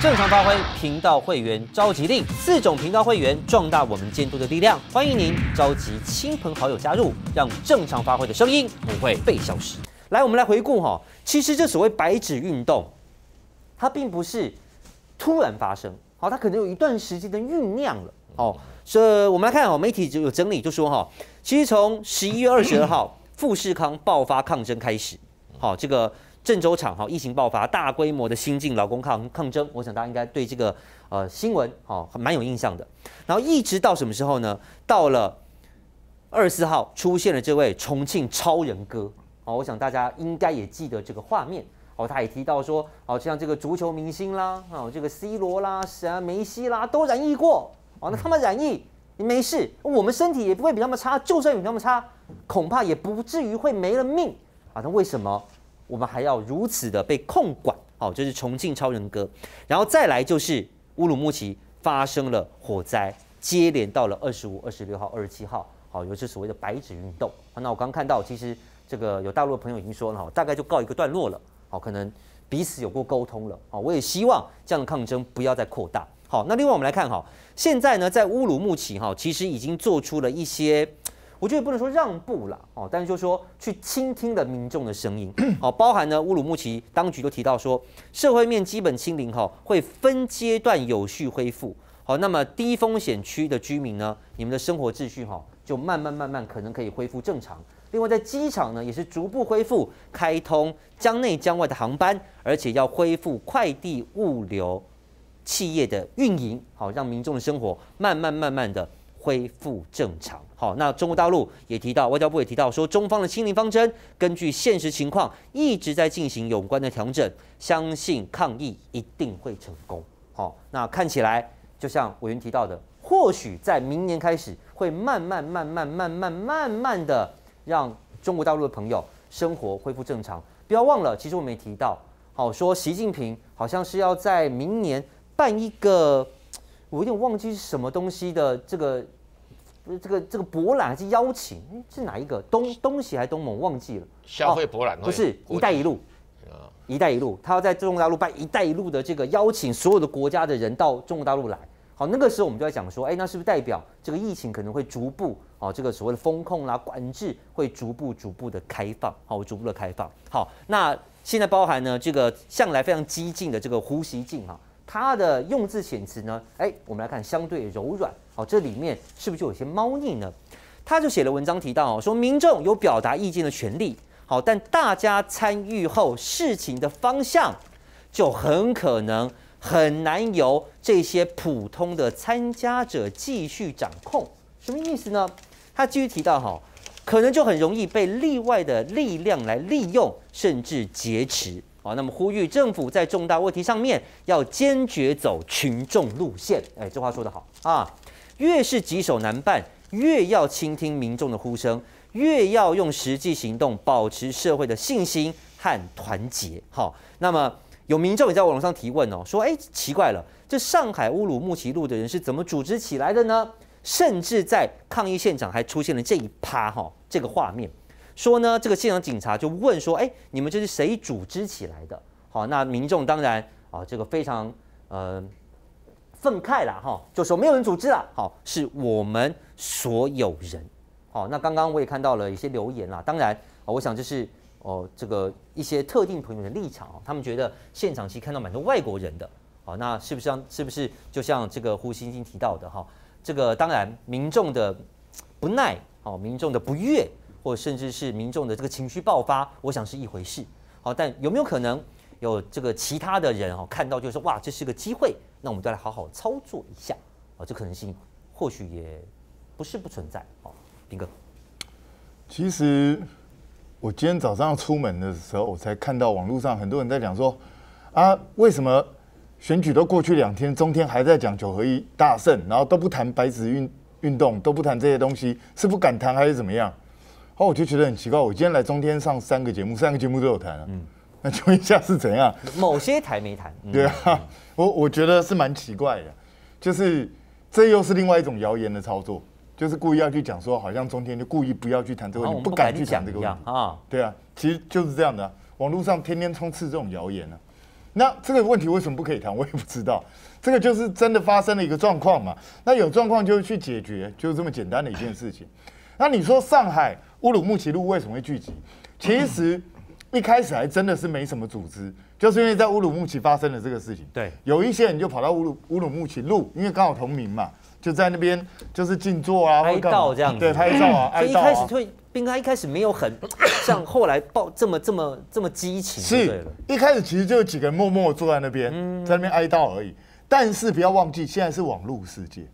正常发挥频道会员召集令，4种频道会员壮大我们监督的力量。欢迎您召集亲朋好友加入，让正常发挥的声音不会被消失。来，我们来回顾哈，其实这所谓白纸运动，它并不是突然发生，好，它可能有一段时间的酝酿了。哦，这我们来看哦，媒体有整理就说哈，其实从11月22号富士康爆发抗争开始，好，这个。 郑州厂哈疫情爆发，大规模的新进劳工抗争，我想大家应该对这个新闻哈蛮有印象的。然后一直到什么时候呢？到了24号出现了这位重庆超人哥，哦，我想大家应该也记得这个画面。哦，他也提到说，哦，像这个足球明星啦，哦，这个 C 罗啦、梅西啦都染疫过，哦，那他们染疫你没事，我们身体也不会比他们差，就算比他们差，恐怕也不至于会没了命啊。那为什么？ 我们还要如此的被控管，好，这是重庆超人哥，然后再来就是乌鲁木齐发生了火灾，接连到了25、26号、27号，好，有所谓的白纸运动。那我刚看到，其实这个有大陆的朋友已经说了，大概就告一个段落了，好，可能彼此有过沟通了，好，我也希望这样的抗争不要再扩大。好，那另外我们来看哈，现在呢，在乌鲁木齐哈，其实已经做出了一些。 我觉得不能说让步啦，哦，但是就说去倾听了民众的声音，哦，包含呢乌鲁木齐当局都提到说，社会面基本清零哈，会分阶段有序恢复，好，那么低风险区的居民呢，你们的生活秩序哈，就慢慢可能可以恢复正常。另外在机场呢，也是逐步恢复开通江内江外的航班，而且要恢复快递物流企业的运营，好，让民众的生活慢慢的。 恢复正常。好，那中国大陆也提到，外交部也提到说，中方的清零方针根据现实情况一直在进行有关的调整，相信抗疫一定会成功。好，那看起来就像委员提到的，或许在明年开始会慢慢的让中国大陆的朋友生活恢复正常。不要忘了，其实我们也提到，好说习近平好像是要在明年办一个。 我有点忘记是什么东西的这个博览还是邀请，是哪一个？东西还是东盟？忘记了。消费博览会、哦、不是“一带一路”，“一带一路”，他要在中国大陆办“一带一路”的这个邀请所有的国家的人到中国大陆来。好，那个时候我们就在讲说，哎，那是不是代表这个疫情可能会逐步哦，这个所谓的风控啦、管制会逐步的开放，好，逐步的开放。好，那现在包含呢这个向来非常激进的这个胡锡进啊。 他的用字遣词呢？哎，我们来看相对柔软，好，这里面是不是就有些猫腻呢？他就写了文章提到，说民众有表达意见的权利，好，但大家参与后事情的方向就很可能很难由这些普通的参加者继续掌控，什么意思呢？他继续提到，哈，可能就很容易被例外的力量来利用，甚至劫持。 好，那么呼吁政府在重大问题上面要坚决走群众路线。哎，这话说得好啊！越是棘手难办，越要倾听民众的呼声，越要用实际行动保持社会的信心和团结。好，那么有民众也在网上提问哦，说：“哎，奇怪了，这上海乌鲁木齐路的人是怎么组织起来的呢？”甚至在抗议现场还出现了这一趴哈，这个画面。 说呢，这个现场警察就问说，哎，你们这是谁组织起来的？好，那民众当然啊，这个非常愤慨啦，哈，就说没有人组织啦，好，是我们所有人。好，那刚刚我也看到了一些留言啦，当然，我想这是这个一些特定朋友的立场，他们觉得现场其实看到蛮多外国人的，好，那是不是就像这个胡锡进提到的哈，这个当然民众的不耐，好，民众的不悦。 或甚至是民众的这个情绪爆发，我想是一回事。好，但有没有可能有这个其他的人哦看到就说哇，这是个机会，那我们就来好好操作一下啊，这可能性或许也不是不存在。好，彬哥，其实我今天早上出门的时候，我才看到网络上很多人在讲说啊，为什么选举都过去2天，中天还在讲9合一大胜，然后都不谈白纸运动，都不谈这些东西，是不敢谈还是怎么样？ 哦，我就觉得很奇怪，我今天来中天上3个节目，3个节目都有谈啊。嗯，那请问一下是怎样？某些台没谈。对啊，我觉得是蛮奇怪的，就是这又是另外一种谣言的操作，就是故意要去讲说，好像中天就故意不要去谈这个问题，不敢去讲这个问题啊。对啊，其实就是这样的、啊，网络上天天充斥这种谣言啊。那这个问题为什么不可以谈？我也不知道。这个就是真的发生了一个状况嘛。那有状况就去解决，就是这么简单的一件事情。那你说上海乌鲁木齐路为什么会聚集？其实一开始还真的是没什么组织，就是因为在乌鲁木齐发生了这个事情。对，有一些人就跑到乌鲁木齐路，因为刚好同名嘛，就在那边就是静坐啊，哀悼这样子。对，拍照啊，哀悼。所以一开始就应该一开始没有很像后来爆这么激情。是，一开始其实就有几个人默默坐在那边，在那边哀悼而已。但是不要忘记，现在是网络世界，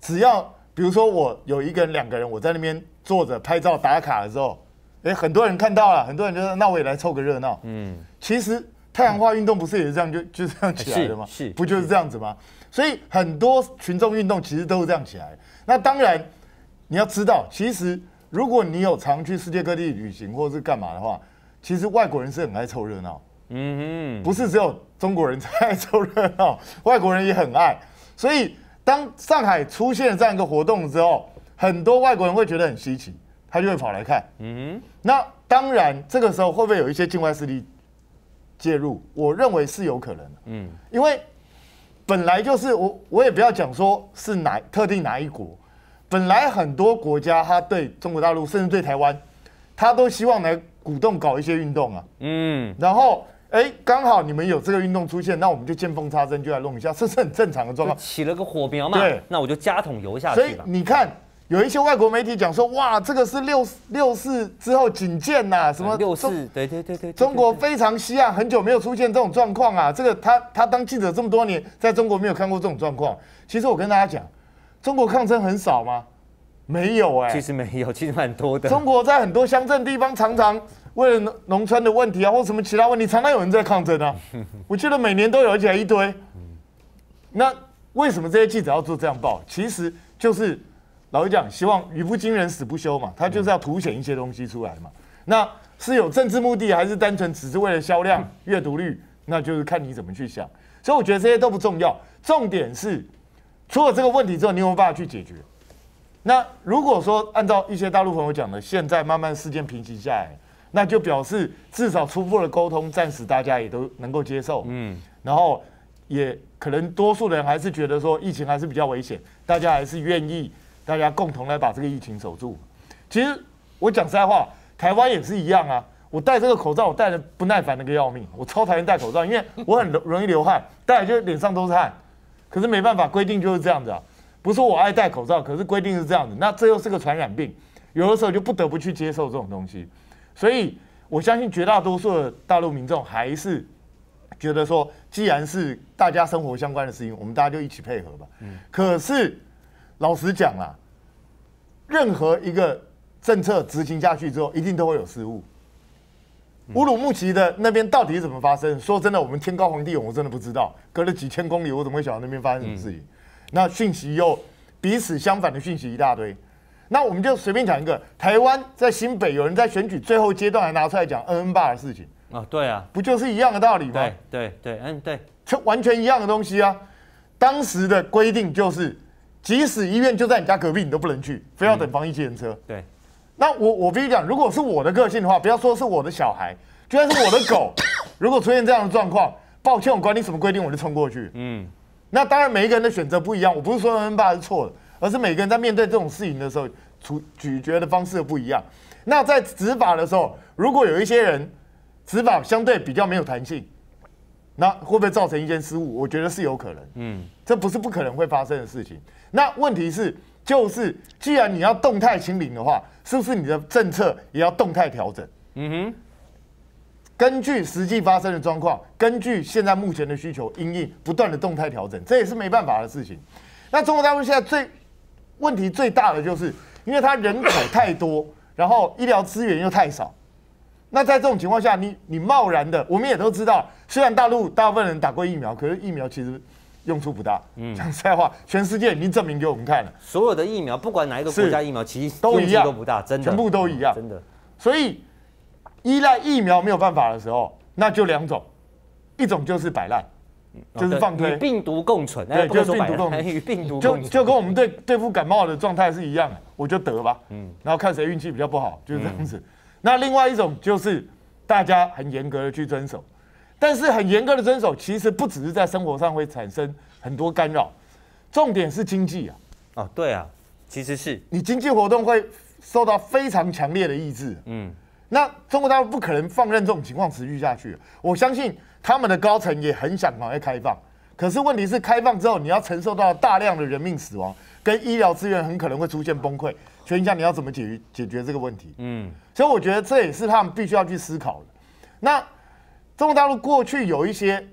只要。 比如说，我有一个人、两个人，我在那边坐着拍照打卡的时候，哎，很多人看到了，很多人就说：“那我也来凑个热闹。”嗯，其实太阳花运动不是也是这样就这样起来的吗？是，不就是这样子吗？所以很多群众运动其实都是这样起来。那当然，你要知道，其实如果你有常去世界各地旅行或是干嘛的话，其实外国人是很爱凑热闹。嗯，不是只有中国人才爱凑热闹，外国人也很爱。所以。 当上海出现了这样一个活动之后，很多外国人会觉得很稀奇，他就会跑来看。嗯，那当然，这个时候会不会有一些境外势力介入？我认为是有可能的。嗯，因为本来就是我也不要讲说是特定哪一国，本来很多国家他对中国大陆甚至对台湾，他都希望来鼓动搞一些运动啊。嗯，然后。 哎，刚好你们有这个运动出现，那我们就见缝插针就来弄一下，这是很正常的状况。起了个火苗嘛，对，那我就加桶油下去了。所以你看，有一些外国媒体讲说，哇，这个是六四之后警戒呐，什么6·4，对对对对，中国非常稀罕，很久没有出现这种状况啊。这个他当记者这么多年，在中国没有看过这种状况。其实我跟大家讲，中国抗争很少吗？没有哎，其实没有，其实蛮多的。中国在很多乡镇地方常常。 为了农村的问题啊，或什么其他问题，常常有人在抗争啊。我觉得每年都有，而且一堆。那为什么这些记者要做这样报？其实就是老实讲，希望语不惊人死不休嘛，他就是要凸显一些东西出来嘛。那是有政治目的，还是单纯只是为了销量、阅读率？那就是看你怎么去想。所以我觉得这些都不重要，重点是除了这个问题之后，你有没有办法去解决？那如果说按照一些大陆朋友讲的，现在慢慢事件平息下来。 那就表示至少初步的沟通，暂时大家也都能够接受，嗯，然后也可能多数人还是觉得说疫情还是比较危险，大家还是愿意大家共同来把这个疫情守住。其实我讲实在话，台湾也是一样啊。我戴这个口罩，我戴的不耐烦的个要命，我超讨厌戴口罩，因为我很容易流汗，戴就脸上都是汗。可是没办法，规定就是这样子啊。不是我爱戴口罩，可是规定是这样子，那这又是个传染病，有的时候就不得不去接受这种东西。 所以，我相信绝大多数的大陆民众还是觉得说，既然是大家生活相关的事情，我们大家就一起配合吧。可是，老实讲啦，任何一个政策执行下去之后，一定都会有失误。乌鲁木齐的那边到底怎么发生？说真的，我们天高皇帝远，我真的不知道。隔了几千公里，我怎么会晓得那边发生什么事情？那讯息又彼此相反的讯息一大堆。 那我们就随便讲一个，台湾在新北有人在选举最后阶段还拿出来讲N8的事情啊，对啊，不就是一样的道理吗？对，对，这完全一样的东西啊。当时的规定就是，即使医院就在你家隔壁，你都不能去，非要等防疫计程车。对，那我必须讲，如果是我的个性的话，不要说是我的小孩，就算是我的狗，如果出现这样的状况，抱歉，我管你什么规定，我就冲过去。嗯，那当然每一个人的选择不一样，我不是说N8是错的。 而是每个人在面对这种事情的时候，咀嚼的方式不一样。那在执法的时候，如果有一些人执法相对比较没有弹性，那会不会造成一些失误？我觉得是有可能。嗯，这不是不可能会发生的事情。那问题是，就是既然你要动态清零的话，是不是你的政策也要动态调整？嗯哼，根据实际发生的状况，根据现在目前的需求，因应不断的动态调整，这也是没办法的事情。那中国大陆现在问题最大的就是，因为它人口太多，然后医疗资源又太少。那在这种情况下，你贸然的，我们也都知道，虽然大陆大部分人打过疫苗，可是疫苗其实用处不大。嗯，讲实在话，全世界已经证明给我们看了，所有的疫苗，不管哪一个国家疫苗，其实都一样，都不大，真的，全部都一样，真的。所以依赖疫苗没有办法的时候，那就两种，一种就是摆烂。 就是放推，与病毒共存，对，就是病毒共存，与病毒共存，就跟我们对付感冒的状态是一样的，我就得吧，嗯，然后看谁运气比较不好，就是这样子。那另外一种就是大家很严格的去遵守，但是很严格的遵守，其实不只是在生活上会产生很多干扰，重点是经济啊。哦，对啊，其实是你经济活动会受到非常强烈的抑制。嗯，那中国大陆不可能放任这种情况持续下去。我相信他们的高层也很想赶快开放，可是问题是开放之后，你要承受到大量的人命死亡，跟医疗资源很可能会出现崩溃。所以你想你要怎么解决这个问题？嗯，所以我觉得这也是他们必须要去思考的。那中国大陆过去有一些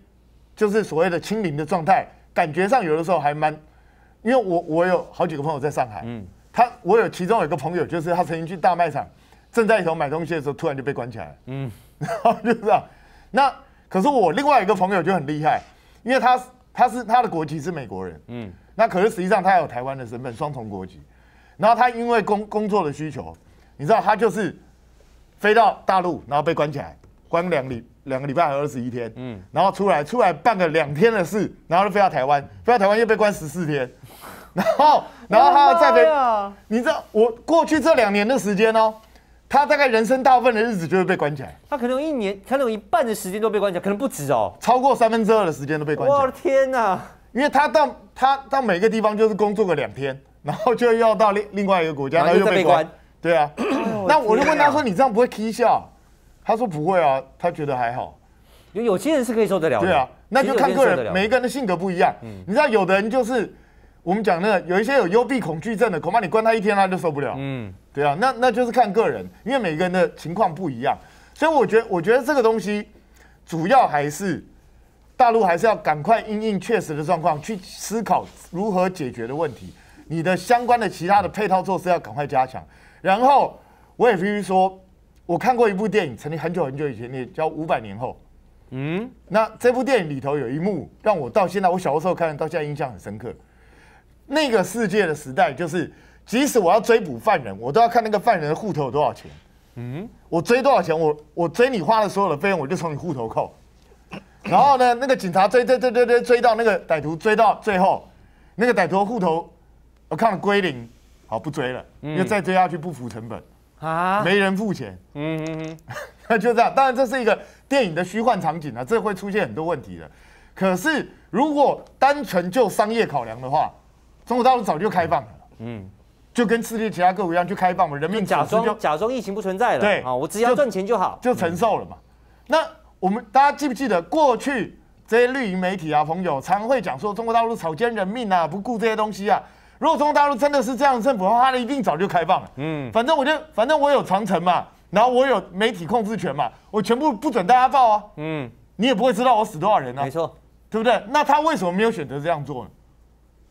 就是所谓的清零的状态，感觉上有的时候还蛮，因为我有好几个朋友在上海，嗯，其中有一个朋友就是他曾经去大卖场，正在里头买东西的时候，突然就被关起来了，嗯，然后就这样。那可是我另外一个朋友就很厉害，因为他的国籍是美国人，嗯，那可是实际上他有台湾的身份，双重国籍。然后他因为工作的需求，你知道他就是飞到大陆，然后被关起来，关两个礼拜还21天，嗯，然后出来办个2天的事，然后就飞到台湾，又被关14天，然后他再飞，你知道我过去这2年的时间哦，他大概人生大部分的日子就会被关起来，他可能1年，可能有1半的时间都被关起来，可能不止哦，超过2/3的时间都被关起来。我的天哪！因为他到每个地方就是工作个2天。然后就要到另外一个国家，然后又被关，对啊。那我就问他说：“你这样不会踢笑？”他说：“不会啊，他觉得还好。”有些人是可以受得了的，对啊。那就看个人，每一个人的性格不一样。你知道，有的人就是我们讲那个，有一些有幽闭恐惧症的，恐怕你关他1天他就受不了。嗯，对啊。那就是看个人，因为每个人的情况不一样，所以我觉得这个东西主要还是大陆还是要赶快因应确实的状况去思考如何解决的问题。你的相关的其他的配套措施要赶快加强，然后我也必须说，我看过一部电影，曾经很久很久以前也叫《500年后》，嗯，那这部电影里头有一幕让我到现在，我小的时候看到现在印象很深刻。那个世界的时代就是，即使我要追捕犯人，我都要看那个犯人的户头有多少钱，嗯，我追多少钱，我追你花的所有的费用，我就从你户头扣，然后呢，那个警察追到那个歹徒，追到最后，那个歹徒户头。我看了归零，好不追了，因为再追下去不符成本啊，没人付钱，那就这样。当然这是一个电影的虚幻场景啊，这会出现很多问题的。可是如果单纯就商业考量的话，中国大陆早就开放了，嗯，就跟世界其他各国一样去开放了，人民假装疫情不存在了，对啊，我只要赚钱就好，就承受了嘛。那我们大家记不记得过去这些绿营媒体啊朋友常会讲说中国大陆草菅人命啊，不顾这些东西啊。如果中国大陆真的是这样的政府的话，他一定早就开放了。嗯，反正我有长城嘛，然后我有媒体控制权嘛，我全部不准大家报啊。嗯，你也不会知道我死多少人啊。没错，对不对？那他为什么没有选择这样做呢？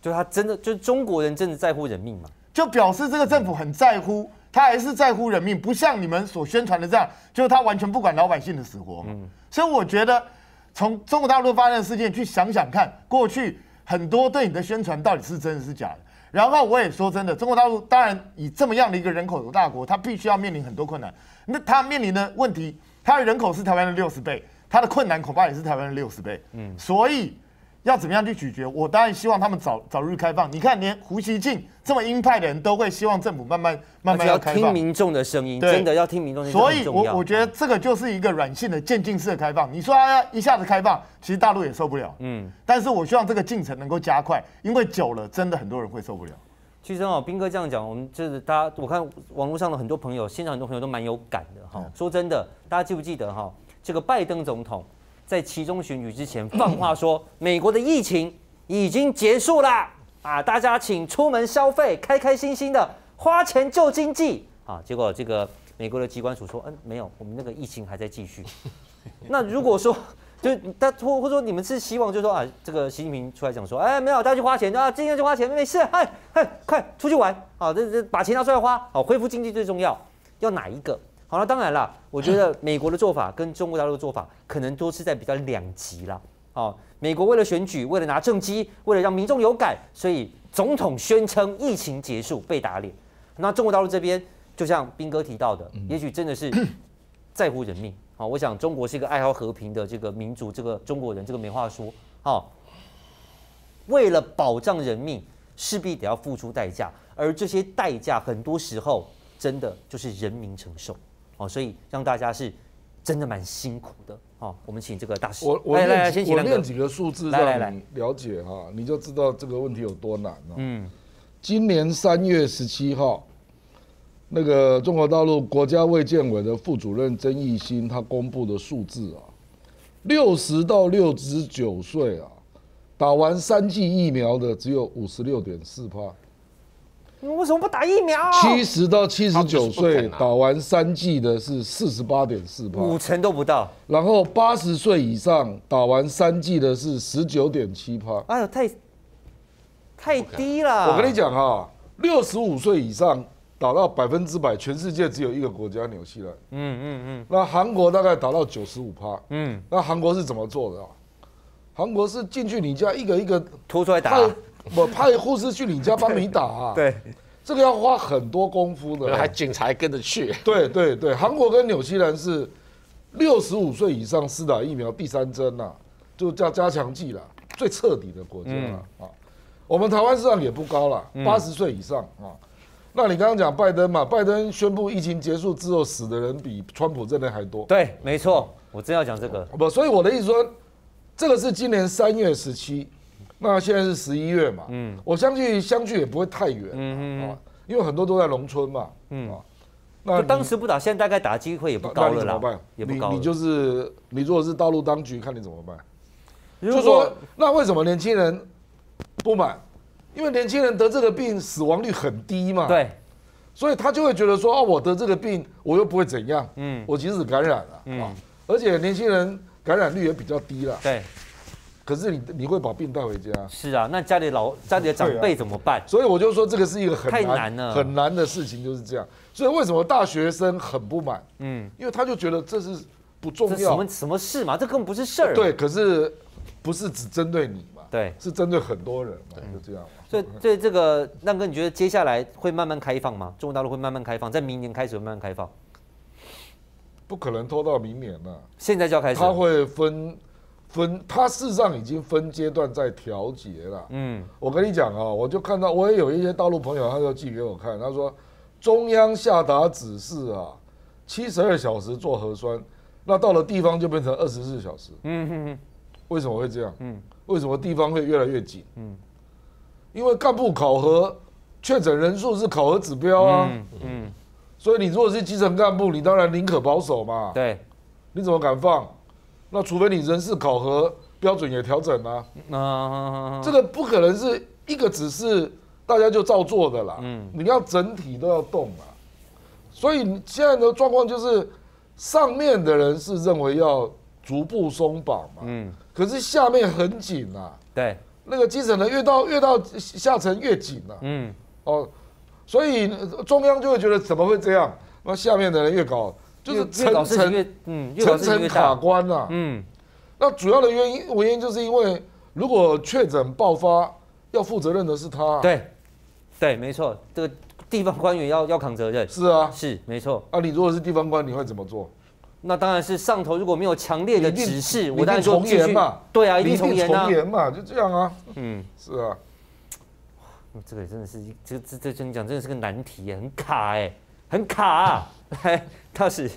就他真的就是中国人真的在乎人命嘛？就表示这个政府很在乎，他还是在乎人命，不像你们所宣传的这样，就是他完全不管老百姓的死活嘛。嗯，所以我觉得从中国大陆发生的事件去想想看，过去很多对你的宣传到底是真的是假的。然后我也说真的，中国大陆当然以这么样的一个人口大国，它必须要面临很多困难。那它面临的问题，它的人口是台湾的60倍，它的困难恐怕也是台湾的60倍。嗯，所以要怎么样去解决？我当然希望他们早日开放。你看，连胡锡进这么鹰派的人都会希望政府慢慢要开放，要听民众的声音，真的要听民众的声音。所以我觉得这个就是一个软性的渐进式的开放。你说要一下子开放，其实大陆也受不了。嗯，但是我希望这个进程能够加快，因为久了真的很多人会受不了。其实哦，彬哥这样讲，我们就是大家，我看网络上的很多朋友，现场很多朋友都蛮有感的哈。说真的，大家记不记得哈？这个拜登总统。在期中选举之前放话说，美国的疫情已经结束了啊！大家请出门消费，开开心心的花钱救经济啊！结果这个美国的机关署说，嗯，没有，我们那个疫情还在继续。那如果说，就是他或说你们是希望，就是说啊，这个习近平出来讲说，哎，没有，大家去花钱啊，今天就花钱，没事，快出去玩啊！这把钱拿出来花，好，恢复经济最重要，要哪一个？好了，当然啦，我觉得美国的做法跟中国大陆的做法可能都是在比较两极啦。哦，美国为了选举，为了拿政绩，为了让民众有感，所以总统宣称疫情结束被打脸。那中国大陆这边，就像彬哥提到的，也许真的是在乎人命。好，我想中国是一个爱好和平的这个民族，这个中国人这个没话说。好，为了保障人命，势必得要付出代价，而这些代价很多时候真的就是人民承受。哦，所以让大家是真的蛮辛苦的。好，我们请这个大使。我念几个数字让你了解哈，你就知道这个问题有多难了。嗯，今年3月17号，那个中国大陆国家卫健委的副主任曾益新他公布的数字啊，60到69岁啊，打完3剂疫苗的只有56.4%。你们为什么不打疫苗？70到79岁打完3剂的是48.4%，5成都不到。然后80岁以上打完3剂的是19.7%。哎呦，太低了。我跟你讲哈，65岁以上打到100%，全世界只有一个国家——纽西兰。那韩国大概打到95%。那韩国是怎么做的啊？韩国是进去你家一个一个拖出来打。我派护士去你家帮你打、啊，对，这个要花很多功夫的，还警察跟着去。对对对，韩国跟纽西兰是65岁以上施打疫苗第3针呐、啊，就叫加强剂啦，最彻底的国家啦、啊。我们台湾市场也不高啦，80岁以上啊。那你刚刚讲拜登嘛，拜登宣布疫情结束之后死的人比川普这人还多。对，没错，我真要讲这个。不，所以我的意思说，这个是今年3月17。那现在是11月嘛，我相距也不会太远，因为很多都在农村嘛，那当时不打，现在大概打机会也不高了啦，也不高。你如果是大陆当局，看你怎么办。就说那为什么年轻人不满？因为年轻人得这个病死亡率很低嘛，对，所以他就会觉得说啊，我得这个病我又不会怎样，我即使感染了啊，而且年轻人感染率也比较低了，对。可是你会把病带回家？是啊，那家里的长辈怎么办？所以我就说这个是一个很难的事情，就是这样。所以为什么大学生很不满？因为他就觉得这是不重要，什么事嘛，这根本不是事儿。对，可是不是只针对你嘛？对，是针对很多人嘛，就这样。所以这个浪哥，你觉得接下来会慢慢开放吗？中国大陆会慢慢开放，在明年开始会慢慢开放？不可能拖到明年了、啊，现在就要开始。他会分，他事实上已经分阶段在调节了。我跟你讲啊，我就看到我也有一些大陆朋友，他就寄给我看，他说中央下达指示啊，72小时做核酸，那到了地方就变成24小时。为什么会这样？为什么地方会越来越紧？因为干部考核确诊人数是考核指标啊。所以你如果是基层干部，你当然宁可保守嘛。对，你怎么敢放？那除非你人事考核标准也调整啦、啊，这个不可能是一个只是大家就照做的啦。你要整体都要动啦。所以现在的状况就是，上面的人是认为要逐步松绑嘛，可是下面很紧啊。对，那个基层的越到下层越紧啊。所以中央就会觉得怎么会这样？那下面的人越搞。就是层层卡关啦、啊。那主要的原因就是因为，如果确诊爆发，要负责任的是他、啊。对，没错，这个地方官员要扛责任。是啊，是没错。啊，你如果是地方官，你会怎么做？那当然是上头如果没有强烈的指示，我当然就继续。对啊，一定从严啊。就这样啊。是啊。这个真的是，这跟你讲，真的是个难题，很卡哎、欸，很卡、啊。来，大使，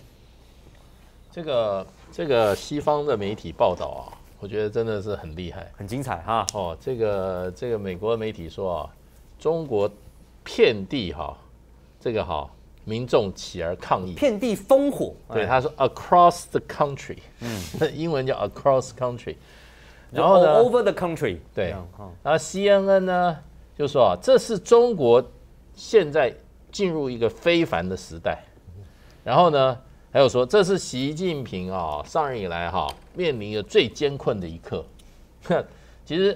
这个西方的媒体报道啊，我觉得真的是很厉害，很精彩哈。哦，这个美国媒体说啊，中国遍地哈、啊，这个哈、啊、民众起而抗议，遍地烽火。对，他说 across the country， 英文叫 across country， 然后呢 over the country， 对，然后 CNN 呢就说啊，这是中国现在进入一个非凡的时代。然后呢，还有说这是习近平啊上任以来哈、啊、面临的最艰困的一刻。其实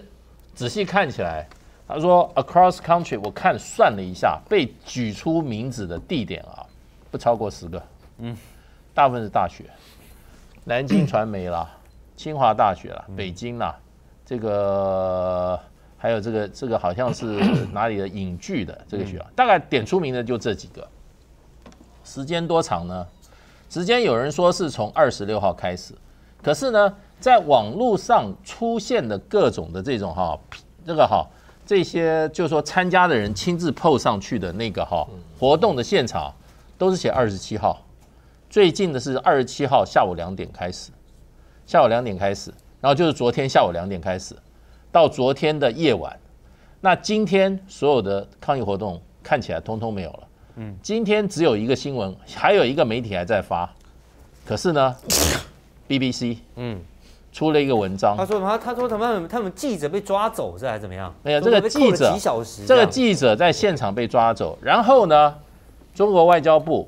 仔细看起来，他说 across country， 我看算了一下，被举出名字的地点啊，不超过10个。大部分是大学，南京传媒啦，清华大学啦，北京啦，这个还有这个好像是哪里的影剧的这个学校，大概点出名的就这几个。时间多长呢？时间有人说是从26号开始，可是呢，在网络上出现的各种的这种哈，这些就是说参加的人亲自 PO 上去的那个哈活动的现场，都是写27号，最近的是27号下午2点开始，下午2点开始，然后就是昨天下午2点开始，到昨天的夜晚。那今天所有的抗议活动看起来通通没有了。嗯，今天只有一个新闻，还有一个媒体还在发，可是呢 ，BBC 出了一个文章，他说他们记者被抓走是还是怎么样？没有，这个记者这个记者在现场被抓走，然后呢，中国外交部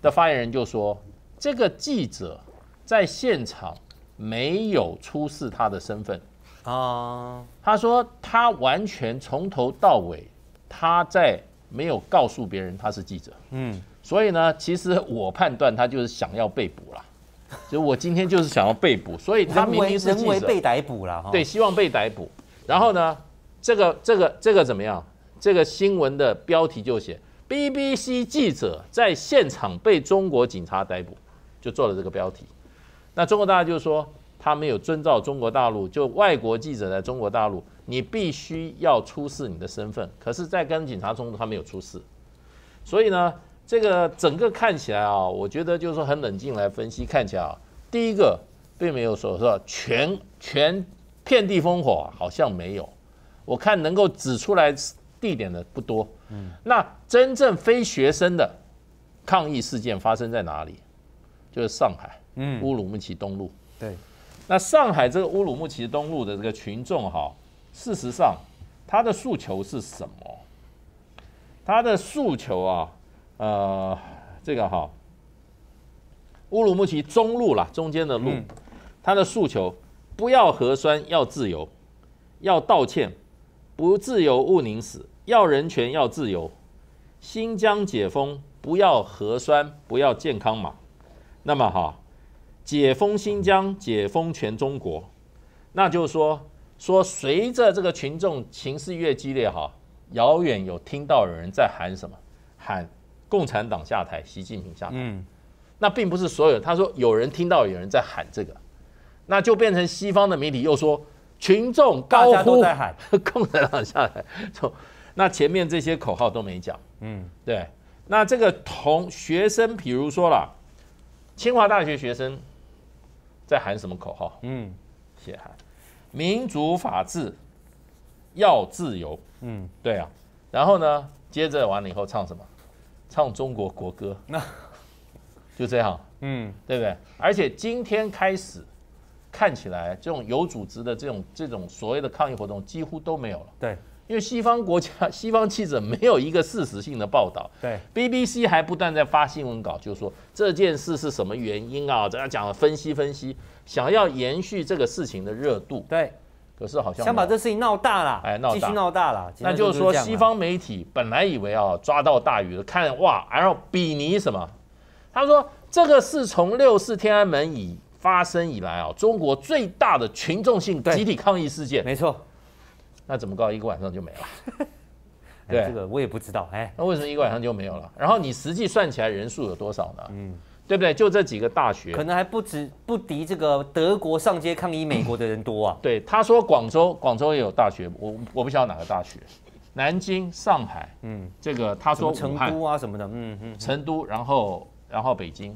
的发言人就说，这个记者在现场没有出示他的身份啊，他说他完全从头到尾他在。 没有告诉别人他是记者，所以呢，其实我判断他就是想要被捕啦，所以我今天就是想要被捕，所以他明明是记者，人为被逮捕啦，对，希望被逮捕。然后呢，这个怎么样？这个新闻的标题就写 BBC 记者在现场被中国警察逮捕，就做了这个标题。那中国大陆就是说他没有遵照中国大陆，就外国记者在中国大陆。 你必须要出示你的身份，可是，在跟警察冲突，他没有出示，所以呢，这个整个看起来啊，我觉得就是说很冷静来分析，看起来啊，第一个并没有所说全遍地烽火，好像没有，我看能够指出来地点的不多。那真正非学生的抗议事件发生在哪里？就是上海，乌鲁木齐东路。对，那上海这个乌鲁木齐东路的这个群众哈。 事实上，他的诉求是什么？他的诉求啊，这个哈，乌鲁木齐中路啦，中间的路，他的诉求不要核酸，要自由，要道歉，不自由毋宁死，要人权，要自由，新疆解封，不要核酸，不要健康码。那么哈，解封新疆，解封全中国，那就是说。 说随着这个群众情势越激烈哈，遥远有听到有人在喊什么？喊共产党下台，习近平下台。那并不是所有。他说有人听到有人在喊这个，那就变成西方的媒体又说群众高呼在喊共产党下台。那前面这些口号都没讲。对。那这个学生，比如说啦，清华大学学生在喊什么口号？写喊。 民主法治要自由，对啊，然后呢，接着完了以后唱什么？唱中国国歌，那就这样，对不对？而且今天开始，看起来这种有组织的这种所谓的抗议活动几乎都没有了，对，因为西方国家西方记者没有一个事实性的报道，对 ，BBC 还不断在发新闻稿，就是说这件事是什么原因啊？怎样讲？分析分析。 想要延续这个事情的热度，对，可是好像想把这事情闹大了，哎，继续闹大了。那就是说，西方媒体本来以为啊抓到大鱼了，看哇，然后比拟什么？他说这个是从6·4天安门发生以来啊，中国最大的群众性集体抗议事件。没错，那怎么搞？一个晚上就没了。对，这个我也不知道。哎，那为什么一个晚上就没有了？然后你实际算起来人数有多少呢？对不对？就这几个大学，可能还不敌这个德国上街抗议美国的人多啊。对，他说广州也有大学，我不晓得哪个大学，南京、上海，这个他说成都啊什么的，成都，然后北京，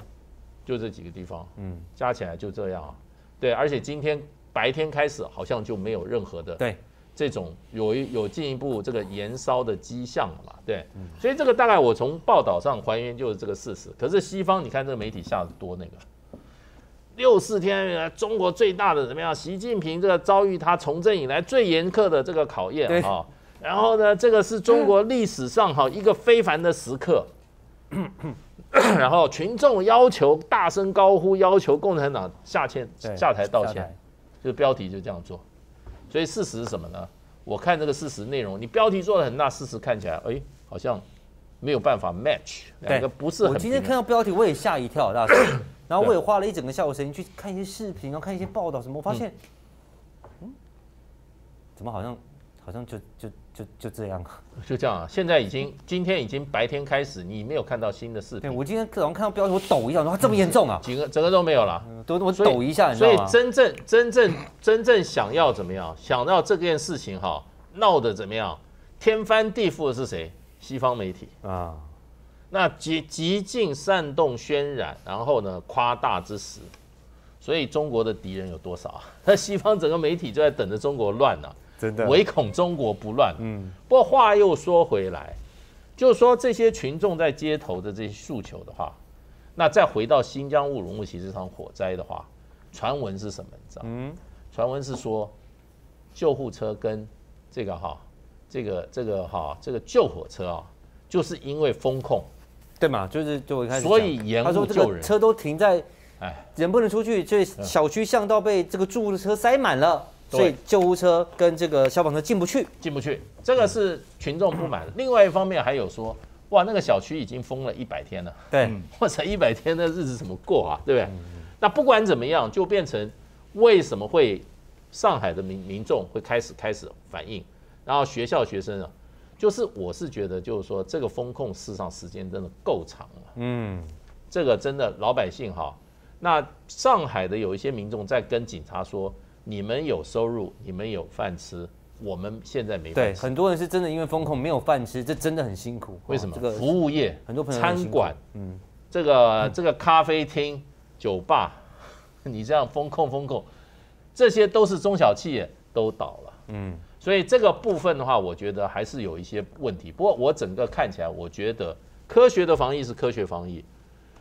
就这几个地方，加起来就这样啊。对，而且今天白天开始好像就没有任何的对这种有进一步这个延烧的迹象了嘛。 对，所以这个大概我从报道上还原就是这个事实。可是西方，你看这个媒体下的多那个，6·4天安门来，中国最大的怎么样？习近平这个遭遇他从政以来最严苛的这个考验啊。然后呢，这个是中国历史上哈一个非凡的时刻。然后群众要求大声高呼，要求共产党下台道歉，就标题就这样做。所以事实是什么呢？我看这个事实内容，你标题做的很大，事实看起来哎。 好像没有办法 match 两个不是很。我今天看到标题我也吓一跳，大师，然后我也花了一整个下午时间去看一些视频，然后看一些报道什么，我发现，怎么好像就这样啊？就这样啊！现在今天已经白天开始，你没有看到新的视频。对我今天早上看到标题，我抖一下，然后这么严重啊？整个都没有了，我抖一下，你知道吗？所以真正想要怎么样？想要这件事情哈闹得怎么样？天翻地覆的是谁？ 西方媒体啊，那极尽煽动、渲染，然后呢夸大之时，所以中国的敌人有多少啊？那西方整个媒体就在等着中国乱啊，真的唯恐中国不乱。嗯，不过话又说回来，就是说这些群众在街头的这些诉求的话，那再回到新疆乌鲁木齐这场火灾的话，传闻是什么？你知道？嗯，传闻是说救护车跟这个救火车啊，就是因为封控，对嘛？就我一开始所以延误救人，他说这个车都停在。 哎，人不能出去，所以小区巷道被这个救护车塞满了，所以救护车跟这个消防车进不去，这个是群众不满。另外一方面还有说，哇，那个小区已经封了100天了，对，或者100天的日子怎么过啊？对不对？那不管怎么样，就变成为什么会上海的民众会开始反应，然后学校学生啊，就是我是觉得就是说这个封控事实上时间真的够长了，嗯，这个真的老百姓哈。 那上海的有一些民众在跟警察说：“你们有收入，你们有饭吃，我们现在没饭吃。”对，很多人是真的因为封控没有饭吃，这真的很辛苦。为什么？这个服务业、很多朋友餐馆、嗯，这个咖啡厅、酒吧，你这样封控，这些都是中小企业都倒了。嗯，所以这个部分的话，我觉得还是有一些问题。不过我整个看起来，我觉得科学的防疫是科学防疫。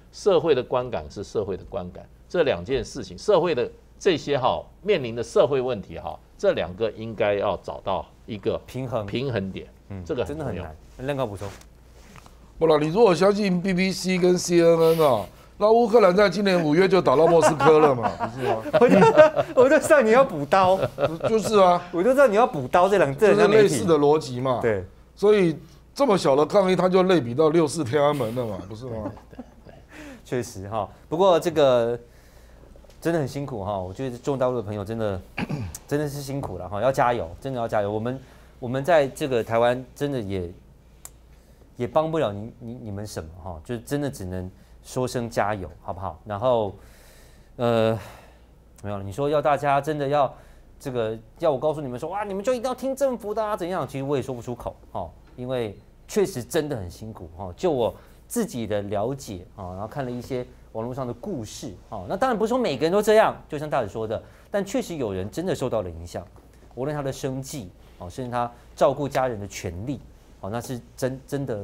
社会的观感是社会的观感，这两件事情，社会的这些面临的社会问题这两个应该要找到一个平衡点，嗯，这个真的很难。任哥补充，不啦，你如果相信 BBC 跟 CNN 那乌克兰在今年5月就打到莫斯科了嘛，不是吗？我就知道你要补刀，就是啊，我就知道你要补刀，这两类似的逻辑嘛，对，所以这么小的抗议，它就类比到64天安门了嘛，不是吗？确实哈，不过这个真的很辛苦哈。我觉得中大陆的朋友真的是辛苦了哈，要加油，真的要加油。我们在这个台湾真的也帮不了你们什么哈，就真的只能说声加油，好不好？然后没有，你说要大家真的要这个要我告诉你们说哇，你们就一定要听政府的啊怎样？其实我也说不出口哈，因为确实真的很辛苦哈。就我。 自己的了解啊，然后看了一些网络上的故事啊，那当然不是说每个人都这样，就像大姐说的，但确实有人真的受到了影响，无论他的生计啊，甚至他照顾家人的权利啊，那是真的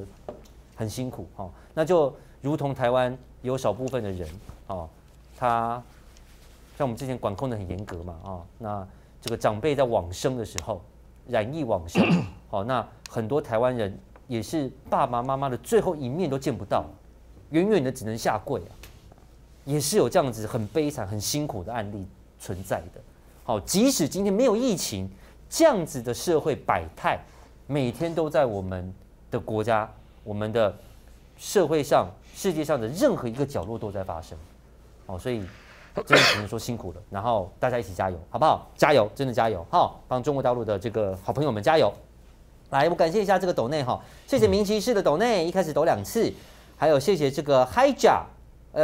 很辛苦啊。那就如同台湾有少部分的人啊，他像我们之前管控得很严格嘛啊，那这个长辈在往生的时候染疫往生，好，那很多台湾人。 也是爸爸妈妈的最后一面都见不到，远远的只能下跪啊，也是有这样子很悲惨、很辛苦的案例存在的。好，即使今天没有疫情，这样子的社会百态，每天都在我们的国家、我们的社会上、世界上的任何一个角落都在发生。哦，所以真的只能说辛苦了。然后大家一起加油，好不好？加油，真的加油！好，帮中国大陆的这个好朋友们加油。 来，我感谢一下这个抖内哈，谢谢明骑士的抖内，一开始抖2次，还有谢谢这个 HIJA，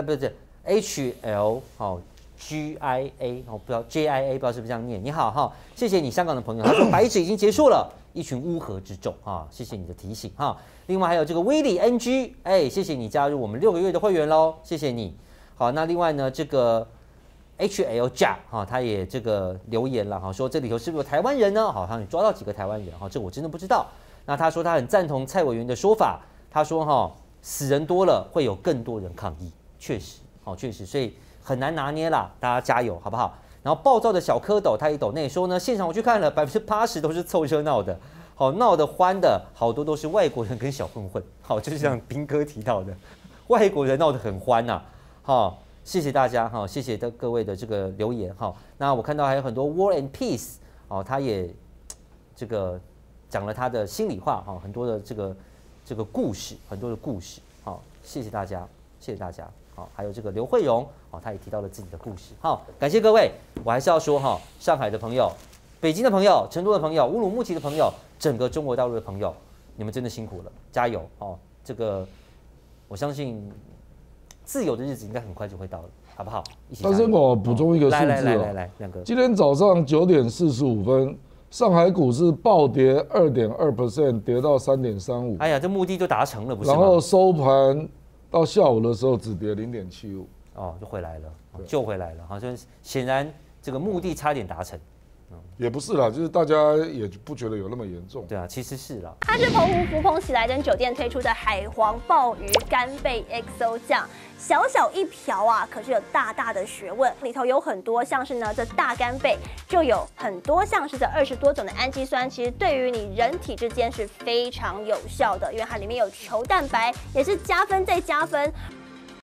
不是 HL 好 GIA 哦，不知道 JIA 不知道是不是这样念，你好哈，谢谢你香港的朋友，他说白纸已经结束了，一群乌合之众啊，谢谢你的提醒哈。另外还有这个威利 NG， 哎，谢谢你加入我们6个月的会员喽，谢谢你。好，那另外呢这个。 HL 甲哈，他也这个留言了哈，说这里头是不是有台湾人呢？好像你抓到几个台湾人哈，这我真的不知道。那他说他很赞同蔡委员的说法，他说哈，死人多了会有更多人抗议，确实，好确实，所以很难拿捏啦，大家加油好不好？然后暴躁的小蝌蚪他也抖内说呢，现场我去看了，80%都是凑热闹的，好闹得欢的好多都是外国人跟小混混，好就是像斌哥提到的，外国人闹得很欢呐，好。 谢谢大家哈，谢谢各位的这个留言哈。那我看到还有很多 War and Peace 哦，他也这个讲了他的心里话哈，很多的这个故事，很多的故事。好，谢谢大家，谢谢大家。好，还有这个刘慧荣哦，他也提到了自己的故事。好，感谢各位。我还是要说哈，上海的朋友、北京的朋友、成都的朋友、乌鲁木齐的朋友，整个中国大陆的朋友，你们真的辛苦了，加油哦！这个我相信。 自由的日子应该很快就会到了，好不好？但是我补充一个数字来，亮哥，今天早上9点45分，上海股市暴跌2.2%，跌到3.35。哎呀，这目的就达成了，不是？然后收盘到下午的时候只跌0.75。哦，就回来了，救回来了。好像显然这个目的差点达成。 也不是啦，就是大家也不觉得有那么严重。对啊，其实是啦。它是澎湖福朋喜来登酒店推出的海皇鲍鱼干贝 XO 酱，小小一瓢啊，可是有大大的学问。里头有很多像是呢，这大干贝就有很多像是这20多种的氨基酸，其实对于你人体之间是非常有效的，因为它里面有球蛋白，也是加分再加分。